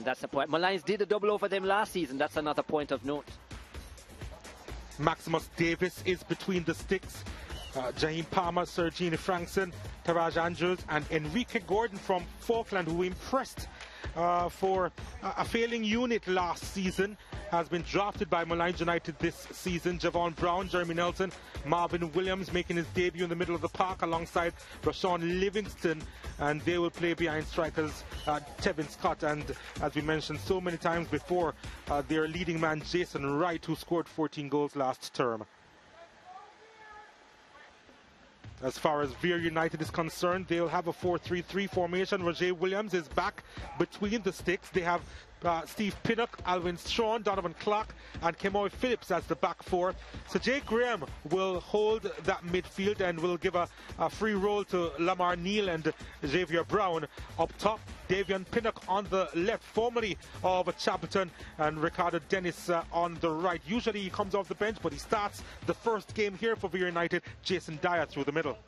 and that's the point. Molynes did a double over them last season. That's another point of note. Maximus Davis is between the sticks. Jaheem Palmer, Sergine Frankson, Taraj Angels, and Enrique Gordon from Falkland, who impressed for a failing unit last season, has been drafted by Molynes United this season. Javon Brown, Jeremy Nelson, Marvin Williams making his debut in the middle of the park alongside Rashawn Livingston, and they will play behind strikers Tevin Scott and, as we mentioned so many times before, their leading man Jason Wright, who scored 14 goals last term. As far as Vere United is concerned, they'll have a 4-3-3 formation. Rajay Williams is back between the sticks. They have Steve Pinnock, Alvin Sean, Donovan Clark, and Kemoy Phillips as the back four. So Jay Graham will hold that midfield and will give a free roll to Lamar Neal and Xavier Brown. Up top, Davian Pinnock on the left, formerly of Chapleton, and Ricardo Dennis on the right. Usually he comes off the bench, but he starts the first game here for Vere United. Jason Dyer through the middle.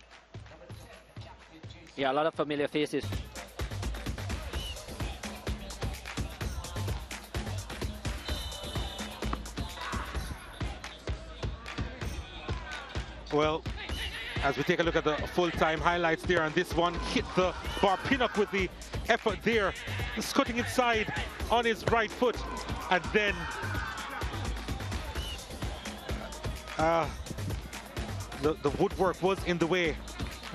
Yeah, a lot of familiar faces. Well, as we take a look at the full-time highlights there, and this one hit the bar. Pinnock with the effort there, just cutting inside on his right foot, and then the woodwork was in the way,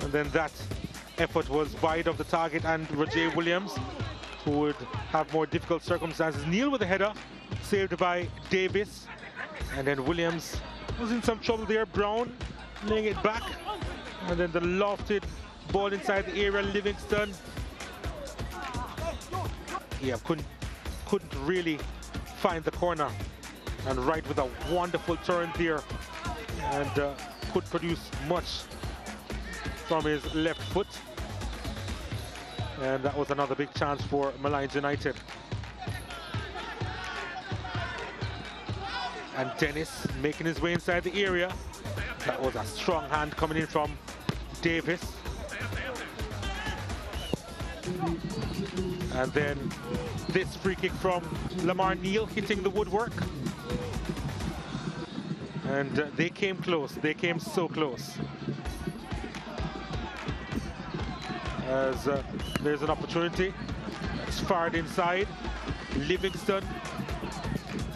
and then that effort was wide of the target, and Rajay Williams, who would have more difficult circumstances. Neal with a header, saved by Davis, and then Williams was in some trouble there. Brown laying it back, and then the lofted ball inside the area. Livingston, yeah, couldn't really find the corner, and Wright with a wonderful turn there, and could produce much from his left foot, and that was another big chance for Molynes United. And Dennis making his way inside the area. That was a strong hand coming in from Davis. And then this free kick from Lamar Neal hitting the woodwork. And they came close. They came so close. As there's an opportunity. It's fired inside. Livingston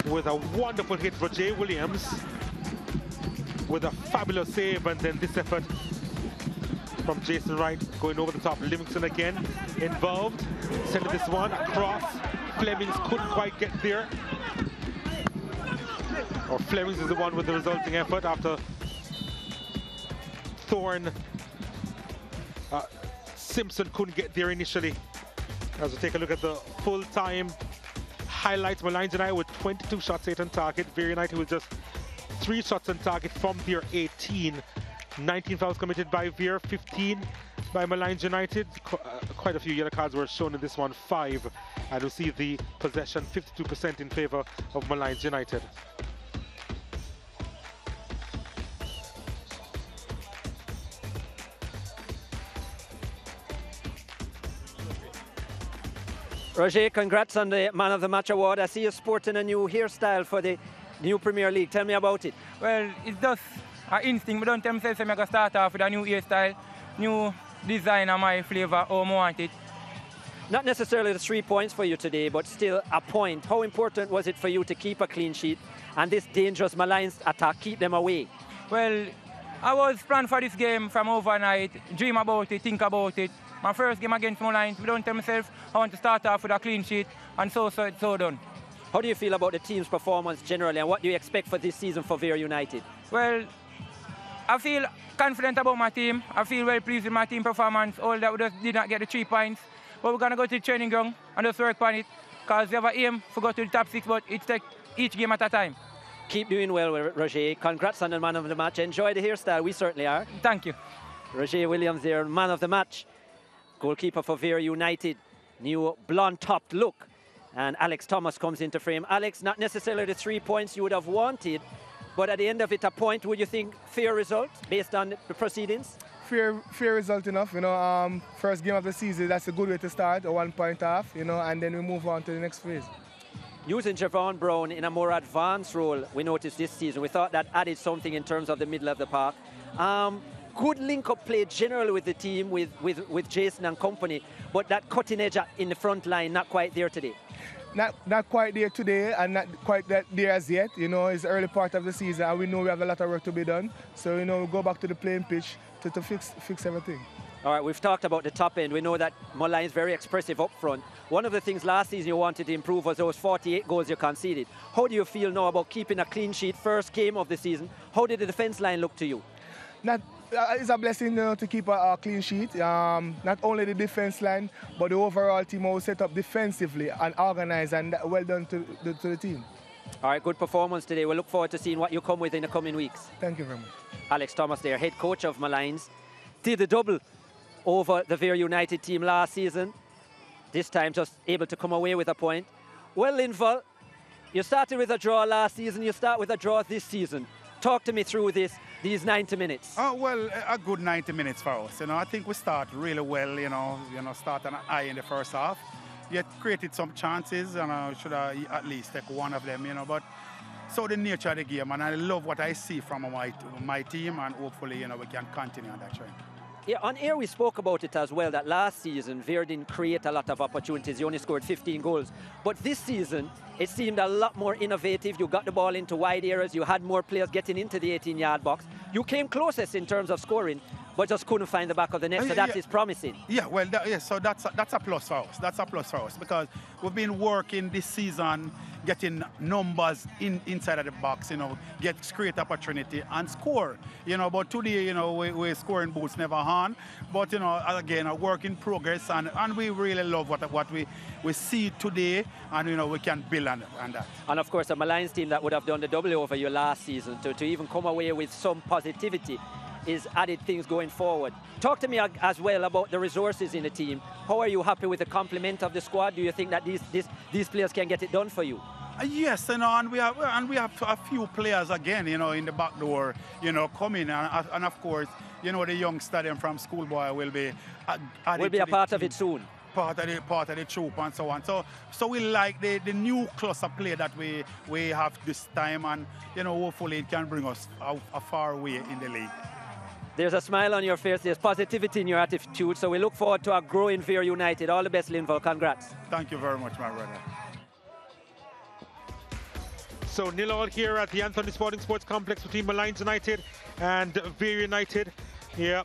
with a wonderful hit for Jay Williams, with a fabulous save, and then this effort from Jason Wright going over the top. Livingston again involved, sending this one across. Flemings couldn't quite get there, or Flemings is the one with the resulting effort after Thorne. Simpson couldn't get there initially. As we take a look at the full-time highlights, Molynes United with 22 shots, 8 on target. Vere United with just 3 shots on target from their 18. 19 fouls committed by Vere, 15 by Molynes United. Quite a few yellow cards were shown in this one, 5. And we see the possession 52% in favor of Molynes United. Roger, congrats on the Man of the Match award. I see you sporting a new hairstyle for the new Premier League. Tell me about it. Well, it's just an instinct. But don't tell me I'm going to start off with a new hairstyle, new design and my flavour, how I want it. Not necessarily the 3 points for you today, but still a point. How important was it for you to keep a clean sheet and this dangerous Molynes attack, keep them away? Well, I was planned for this game from overnight, dream about it, think about it. My first game against Molynes, I don't tell myself I want to start off with a clean sheet, and so it's so done. How do you feel about the team's performance generally, and what do you expect for this season for Vere United? Well, I feel confident about my team. I feel well pleased with my team performance, all that we just did not get the 3 points. But we're going to go to the training ground and just work on it, because we have an aim to go to the top 6, but it takes each game at a time. Keep doing well, Roger. Congrats on the Man of the Match. Enjoy the hairstyle. We certainly are. Thank you. Roger Williams there, Man of the Match. Goalkeeper for Vere United, new blonde-topped look, and Alex Thomas comes into frame. Alex, not necessarily the 3 points you would have wanted, but at the end of it, a point. Would you think fair result based on the proceedings? fair result enough, you know. First game of the season, that's a good way to start, a 1 point off, you know, and then we move on to the next phase. Using Javon Brown in a more advanced role, we noticed this season. We thought that added something in terms of the middle of the park. Good link-up play generally with the team, with Jason and company, but that cutting edge in the front line, not quite there today. Not quite there today, and not quite there as yet. You know, it's the early part of the season, and we know we have a lot of work to be done. So, you know, we'll go back to the playing pitch to fix everything. All right, we've talked about the top end. We know that Molynes is very expressive up front. One of the things last season you wanted to improve was those 48 goals you conceded. How do you feel now about keeping a clean sheet, first game of the season? How did the defense line look to you? It's a blessing, you know, to keep a clean sheet. Not only the defense line, but the overall team was set up defensively and organized, and well done to the team. All right, good performance today. We'll look forward to seeing what you come with in the coming weeks. Thank you very much. Alex Thomas there, head coach of Molynes, did the double over the Vere United team last season. This time just able to come away with a point. Well, Linval, you started with a draw last season. You start with a draw this season. Talk to me through these 90 minutes. Oh, well, a good 90 minutes for us. You know, I think we start really well, you know, start on an eye in the first half. Yet created some chances, and I should at least take one of them, you know. But so the nature of the game, and I love what I see from my team, and hopefully, you know, we can continue on that trend. Yeah, on air we spoke about it as well, that last season Vere didn't create a lot of opportunities. You only scored 15 goals. But this season, it seemed a lot more innovative. You got the ball into wide areas. You had more players getting into the 18-yard box. You came closest in terms of scoring, but just couldn't find the back of the net. So that is promising. Yeah, well, so that's a plus for us. That's a plus for us, because we've been working this season, getting numbers inside of the box, you know, get great opportunity and score, you know. But today, you know, we're scoring boots never on. But, you know, again, a work in progress, and we really love what we see today, and, you know, we can build on that. And, of course, a Molynes team that would have done the double over you last season, to even come away with some positivity is added things going forward. Talk to me as well about the resources in the team. How are you happy with the complement of the squad? Do you think that these players can get it done for you? Yes, you know, and we have a few players again, you know, in the back door, you know, coming, and of course, you know, the young stadium from Schoolboy will be a part of it soon. Part of the troop and so on. So we like the new cluster play that we have this time, and, you know, hopefully it can bring us a far way in the league. There's a smile on your face. There's positivity in your attitude. So we look forward to a growing Vere United. All the best, Linval. Congrats. Thank you very much, my brother. So 0-0 here at the Anthony Sporting Sports Complex between Molynes United and Vere United. Yeah.